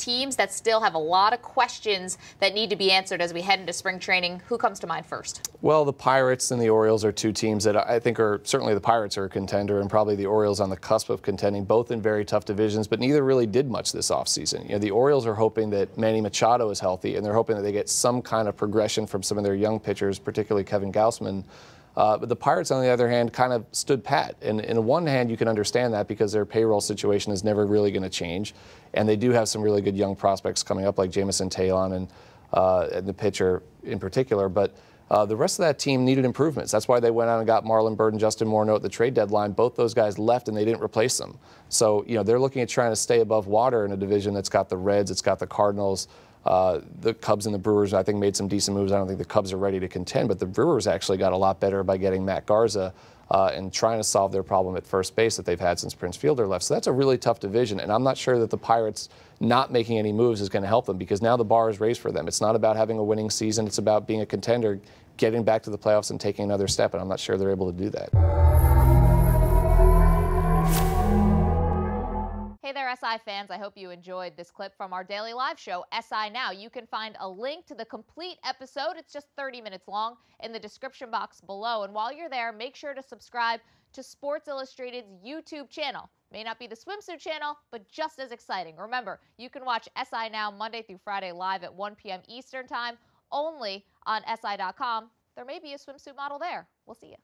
teams that still have a lot of questions that need to be answered as we head into spring training. Who comes to mind first? Well, the Pirates and the Orioles are two teams that I think are, certainly the Pirates are a contender and probably the Orioles on the cusp of contending, both in very tough divisions, but neither really did much this offseason. You know, the Orioles are hoping that Manny Machado is healthy, and they're hoping that they get some kind of progression from some of their young pitchers, particularly Kevin Gausman. But the Pirates, on the other hand, kind of stood pat. And in one hand, you can understand that because their payroll situation is never really going to change. And they do have some really good young prospects coming up, like Jameson Taillon and the pitcher in particular. But the rest of that team needed improvements. That's why they went out and got Marlon Byrd and Justin Morneau at the trade deadline. Both those guys left, and they didn't replace them. So, you know, they're looking at trying to stay above water in a division that's got the Reds, it's got the Cardinals. The Cubs and the Brewers, I think, made some decent moves. I don't think the Cubs are ready to contend, but the Brewers actually got a lot better by getting Matt Garza and trying to solve their problem at first base that they've had since Prince Fielder left. So that's a really tough division, and I'm not sure that the Pirates not making any moves is going to help them, because now the bar is raised for them. It's not about having a winning season. It's about being a contender, getting back to the playoffs and taking another step, and I'm not sure they're able to do that. Hey there, SI fans. I hope you enjoyed this clip from our daily live show, SI Now. You can find a link to the complete episode, it's just 30 minutes long, in the description box below. And while you're there, make sure to subscribe to Sports Illustrated's YouTube channel. May not be the swimsuit channel, but just as exciting. Remember, you can watch SI Now Monday through Friday live at 1 p.m. Eastern Time, only on SI.com. There may be a swimsuit model there. We'll see you.